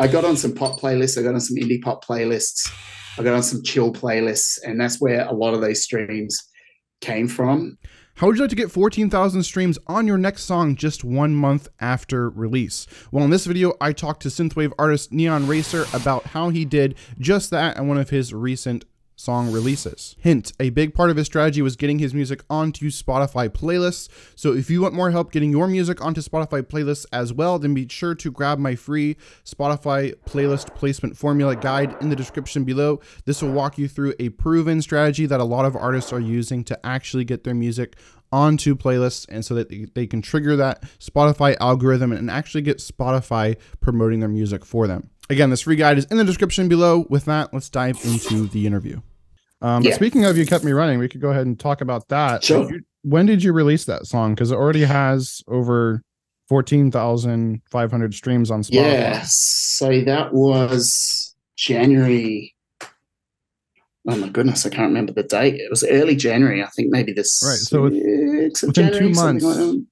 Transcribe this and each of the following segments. I got on some pop playlists. I got on some indie pop playlists. I got on some chill playlists. And that's where a lot of those streams came from. How would you like to get 14,000 streams on your next song just 1 month after release? Well, in this video, I talked to synthwave artist Neon Racer about how he did just that in one of his recent song releases. Hint, a big part of his strategy was getting his music onto Spotify playlists. So if you want more help getting your music onto Spotify playlists as well, then be sure to grab my free Spotify playlist placement formula guide in the description below. This will walk you through a proven strategy that a lot of artists are using to actually get their music onto playlists, and so that they can trigger that Spotify algorithm and actually get Spotify promoting their music for them. Again, this free guide is in the description below. With that, let's dive into the interview. But speaking of You Kept Me Running, we could go ahead and talk about that. Sure. When did you release that song? Because it already has over 14,500 streams on Spotify. Yeah, so that was January. Oh my goodness, I can't remember the date. It was early January, I think, maybe this. Right, so within January, 2 months. Like that.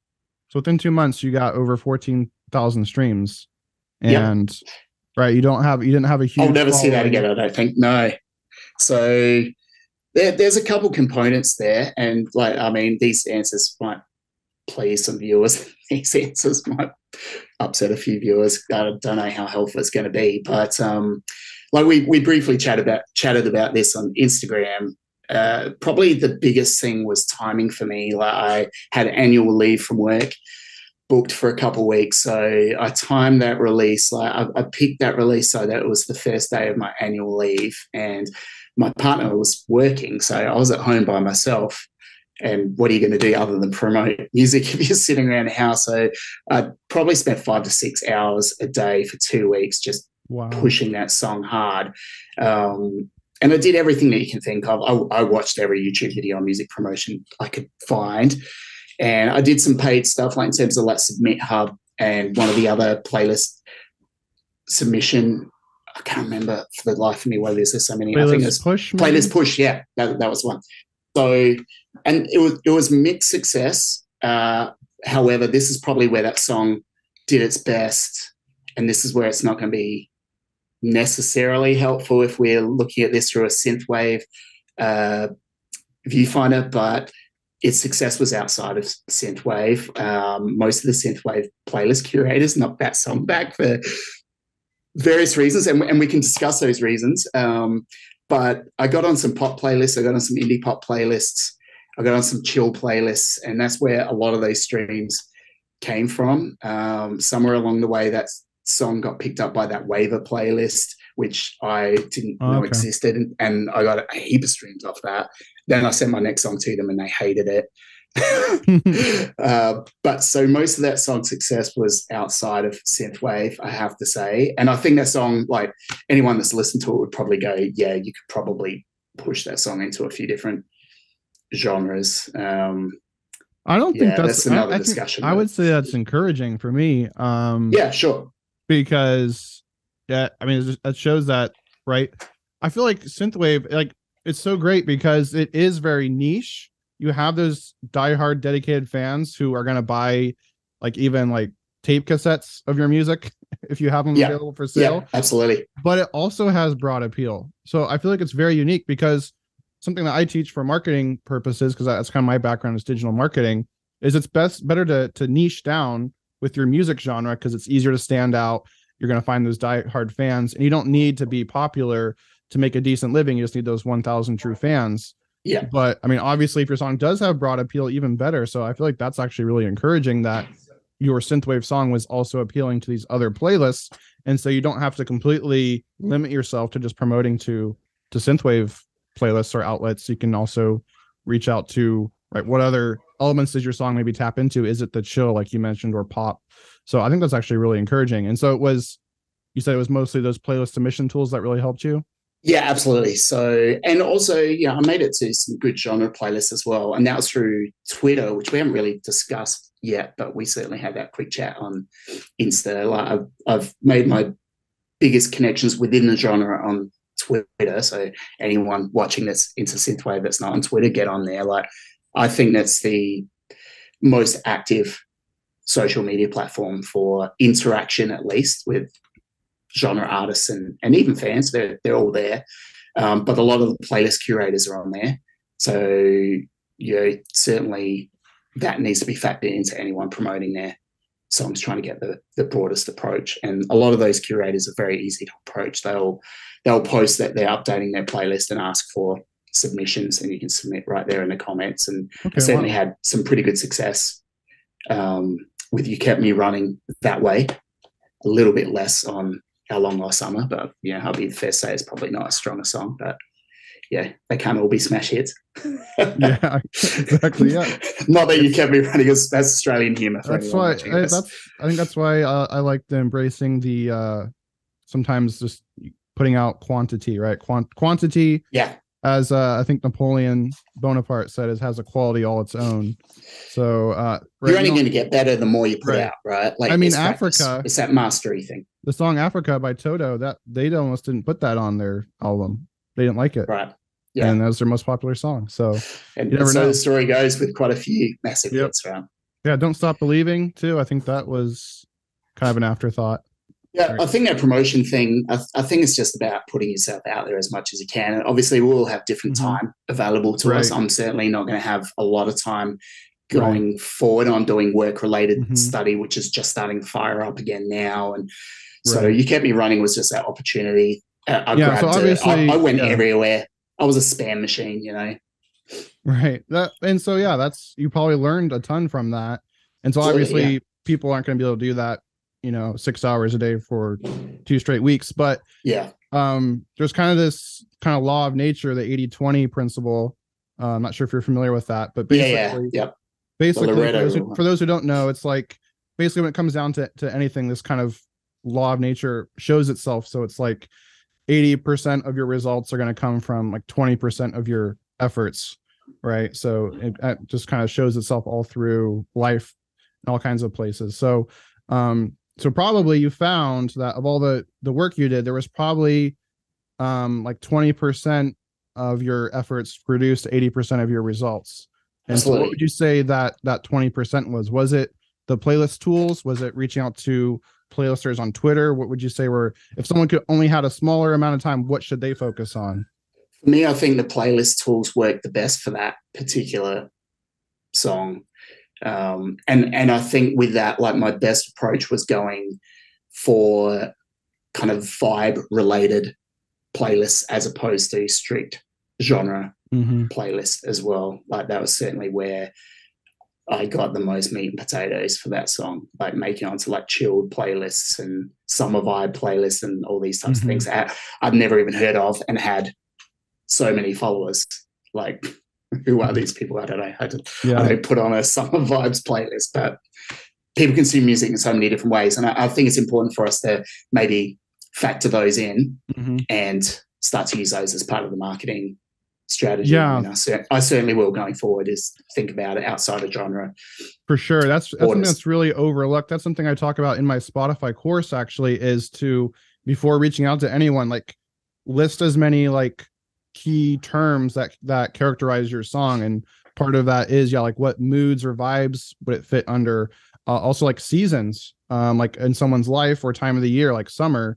So within 2 months, you got over 14,000 streams, and yep. Right, you didn't have a huge. I'll never see that again. I don't think. No. So there's a couple components there, and these answers might please some viewers. These answers might upset a few viewers. I don't know how helpful it's going to be, but we briefly chatted about this on Instagram. Probably the biggest thing was timing for me. I had annual leave from work booked for a couple of weeks, so I timed that release. I picked that release so that it was the first day of my annual leave, and my partner was working, so I was at home by myself. And what are you going to do other than promote music if you're sitting around the house? So I probably spent 5 to 6 hours a day for 2 weeks just pushing that song hard. And I did everything that you can think of. I watched every YouTube video on music promotion I could find. And I did some paid stuff in terms of SubmitHub and one of the other playlist submission. I can't remember for the life of me what it is. There's so many. Playlist I think it's Push. Playlist Push, yeah. That was one. So, and it was mixed success. However, this is probably where that song did its best, and this is where it's not going to be necessarily helpful if we're looking at this through a synthwave viewfinder, but its success was outside of synthwave. Most of the synthwave playlist curators knocked that song back for various reasons, and we can discuss those reasons. But I got on some pop playlists. I got on some indie pop playlists. I got on some chill playlists, and that's where a lot of those streams came from. Somewhere along the way, that song got picked up by that waiver playlist, which I didn't know existed, and I got a heap of streams off that. Then I sent my next song to them and they hated it. But so most of that song's success was outside of synthwave, I have to say. And I think that song, anyone that's listened to it would probably go, yeah, you could probably push that song into a few different genres. I don't think that's another discussion. I would say that's encouraging for me. Yeah, sure. Because that shows that, right? I feel like synthwave, it's so great because it is very niche. You have those diehard dedicated fans who are going to buy even tape cassettes of your music if you have them available for sale. Yeah, absolutely. But it also has broad appeal. So I feel like it's very unique, because something that I teach for marketing purposes, because that's kind of my background is digital marketing, is it's better to niche down with your music genre, because it's easier to stand out. You're going to find those diehard fans, and you don't need to be popular to make a decent living. You just need those 1,000 true fans. Yeah. But obviously if your song does have broad appeal, even better. So I feel like that's actually really encouraging that your synthwave song was also appealing to these other playlists. And so you don't have to completely limit yourself to just promoting to synthwave playlists or outlets. You can also reach out to, what other elements does your song maybe tap into? Is it the chill, like you mentioned, or pop? So I think that's actually really encouraging. And so you said it was mostly those playlist submission tools that really helped you? Yeah, absolutely. So, and also, I made it to some good genre playlists as well. And that was through Twitter, which we haven't really discussed yet, but we certainly had that quick chat on Insta. I've made my biggest connections within the genre on Twitter. So anyone watching that's into synthwave that's not on Twitter, get on there. I think that's the most active social media platform for interaction, at least with genre artists and even fans. They're all there. But a lot of the playlist curators are on there. So, certainly that needs to be factored into anyone promoting their songs, trying to get the broadest approach. And a lot of those curators are very easy to approach. They'll post that they're updating their playlist and ask for submissions, and you can submit right there in the comments. And certainly had some pretty good success with You Kept Me Running that way. A little bit less on How Long Last Summer, but yeah, I'll be the first to say it's probably not as strong a song, but yeah, they can't all be smash hits. Yeah, exactly. Yeah. Not that You Kept Me Running, that's Australian humour. That's why I think that's why I like the embracing the sometimes just putting out quantity, right? Quantity. Yeah. As I think Napoleon Bonaparte said, it has a quality all its own. So right, you're only going to get better the more you put out, right? Like, I mean, Africa, it's that mastery thing. The song Africa by Toto, that they almost didn't put that on their album. They didn't like it. Right. Yeah. And that was their most popular song. So the story goes with quite a few massive hits around. Yeah. Don't Stop Believing too. I think that was kind of an afterthought. Yeah, I think that promotion thing, I think it's just about putting yourself out there as much as you can. And obviously, we'll have different time available to us. I'm certainly not going to have a lot of time going forward. I'm doing work-related study, which is just starting to fire up again now. And so You Kept Me Running was just that opportunity. I went everywhere. I was a spam machine, you know. Right. That's you probably learned a ton from that. And so obviously, people aren't going to be able to do that, 6 hours a day for 2 straight weeks, but there's kind of this kind of law of nature, the 80/20 principle. I'm not sure if you're familiar with that, but basically for those who don't know, it's like basically when it comes down to anything, this kind of law of nature shows itself. So it's like 80% of your results are going to come from like 20% of your efforts, right? So it just kind of shows itself all through life in all kinds of places. So so probably you found that of all the work you did, there was probably like 20% of your efforts produced 80% of your results. And absolutely. So what would you say that 20% was? Was it the playlist tools? Was it reaching out to playlisters on Twitter? What would you say were, if someone could only had a smaller amount of time, what should they focus on? For me, I think the playlist tools work the best for that particular song. And I think with that, like my best approach was going for kind of vibe related playlists as opposed to strict genre playlists as well. Like that was certainly where I got the most meat and potatoes for that song, like making onto like chilled playlists and summer vibe playlists and all these types of things that I'd never even heard of and had so many followers. Like, who are these people? I don't know. I don't put on a summer vibes playlist, but people consume music in so many different ways. And I think it's important for us to maybe factor those in and start to use those as part of the marketing strategy. Yeah. And I certainly will going forward is think about it outside of genre. For sure. That's something that's really overlooked. That's something I talk about in my Spotify course actually is to, before reaching out to anyone, like list as many like key terms that characterize your song, and part of that is like what moods or vibes would it fit under, also like seasons, like in someone's life or time of the year, like summer,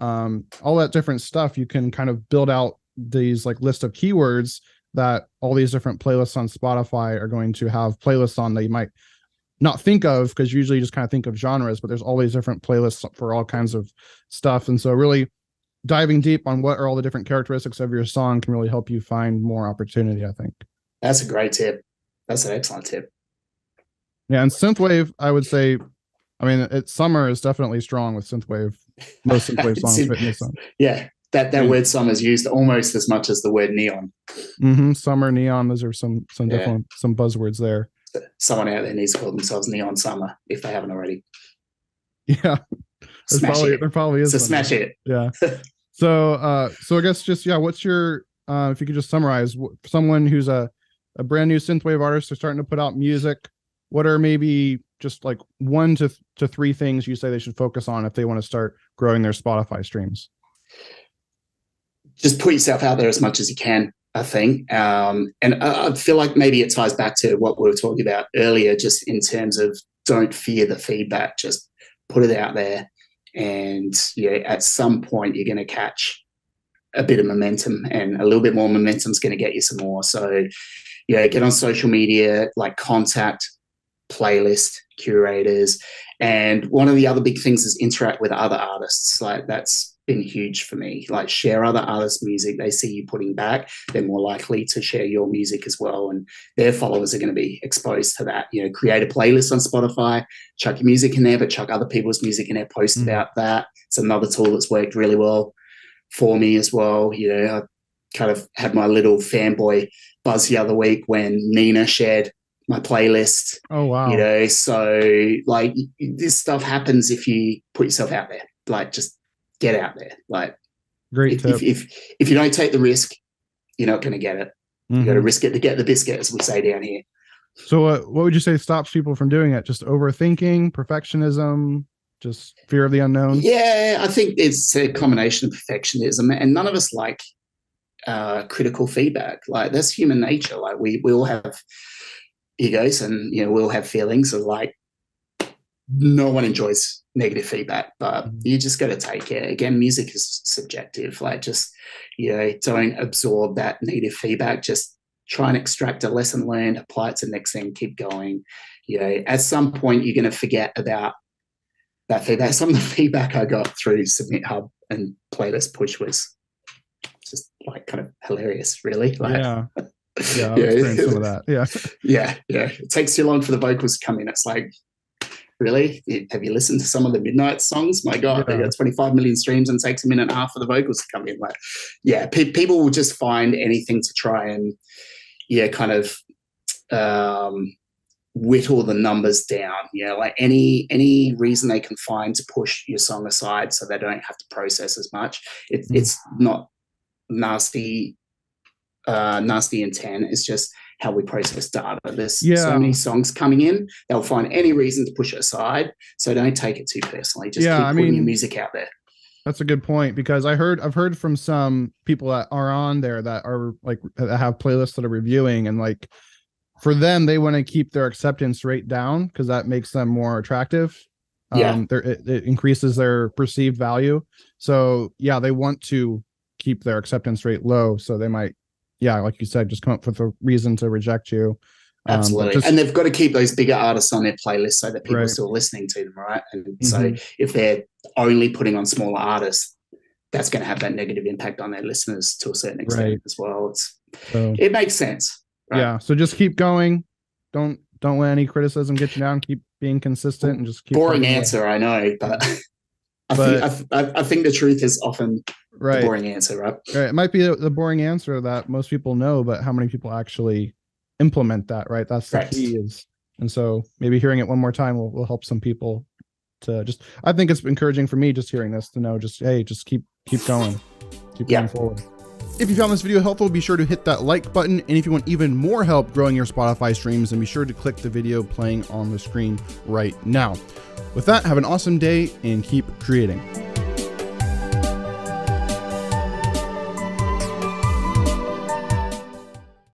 all that different stuff. You can kind of build out these like list of keywords that all these different playlists on Spotify are going to have playlists on that you might not think of, because usually you just kind of think of genres, but there's all these different playlists for all kinds of stuff. And so really diving deep on what are all the different characteristics of your song can really help you find more opportunity, I think. That's a great tip. That's an excellent tip. Yeah, and synthwave, I would say, I mean, summer is definitely strong with synthwave. Most synthwave songs fit in the song. Yeah, that word summer is used almost as much as the word neon. Summer, neon, those are some different some buzzwords there. Someone out there needs to call themselves Neon Summer if they haven't already. Yeah. Smash it. Yeah. So I guess just, what's your, if you could just summarize someone who's a brand new synthwave artist who's starting to put out music, what are maybe just like 1 to 3 things you say they should focus on if they want to start growing their Spotify streams? Just put yourself out there as much as you can, I think. And I feel like maybe it ties back to what we were talking about earlier, just in terms of don't fear the feedback, just put it out there And yeah, at some point you're going to catch a bit of momentum, and a little bit more momentum is going to get you some more. So yeah, get on social media, like contact playlist curators. And one of the other big things is interact with other artists. Like that's been huge for me. Like share other artists' music. They see you putting back, they're more likely to share your music as well, and their followers are going to be exposed to that. You know, create a playlist on Spotify, chuck your music in there, but chuck other people's music in there, post about that. It's another tool that's worked really well for me as well. You know, I kind of had my little fanboy buzz the other week when Nina shared my playlist. Oh, wow. You know, so like this stuff happens if you put yourself out there. Like just get out there. Like great tip. If you don't take the risk, you're not going to get it. You got to risk it to get the biscuit, as we say down here. So what would you say stops people from doing it? Just overthinking, perfectionism, just fear of the unknown? Yeah, I think it's a combination of perfectionism, and none of us like critical feedback. Like that's human nature. Like we all have egos, and you know, we all have feelings of like no one enjoys negative feedback, but you just got to take it. Again, music is subjective. Like just, you know, don't absorb that negative feedback. Just try and extract a lesson learned, apply it to the next thing, keep going. You know, at some point you're going to forget about that feedback. Some of the feedback I got through SubmitHub and Playlist Push was just like kind of hilarious, really. Like, yeah. Yeah, I've experienced some of that. Yeah. Yeah. Yeah. It takes too long for the vocals to come in. It's like, really? Have you listened to some of the Midnight songs? My God, yeah. They got 25 million streams and it takes a minute and a half for the vocals to come in. Like, yeah, people will just find anything to try and, yeah, kind of whittle the numbers down. You know, like any reason they can find to push your song aside so they don't have to process as much. It's not nasty. Nasty intent is just how we process data. There's so many songs coming in, they'll find any reason to push it aside, so don't take it too personally. Just keep putting your music out there. That's a good point, because I've heard from some people that are on there that are like that have playlists that are reviewing, and like for them, they want to keep their acceptance rate down because that makes them more attractive. It increases their perceived value, so yeah, they want to keep their acceptance rate low, so they might, yeah, like you said, just come up with a reason to reject you. Absolutely. And they've got to keep those bigger artists on their playlist so that people are still listening to them, right? And so if they're only putting on smaller artists, that's going to have that negative impact on their listeners to a certain extent as well. It makes sense. Right? Yeah. So just keep going. Don't let any criticism get you down. Keep being consistent and just keep boring answer, I know, but... I think the truth is often the boring answer, right? Right. It might be the boring answer that most people know, but how many people actually implement that, right? That's the key is. And so maybe hearing it one more time will help some people to just, I think it's encouraging for me just hearing this to know just, hey, just keep going. Keep going forward. If you found this video helpful, be sure to hit that like button. And if you want even more help growing your Spotify streams, then be sure to click the video playing on the screen right now. With that, have an awesome day and keep creating.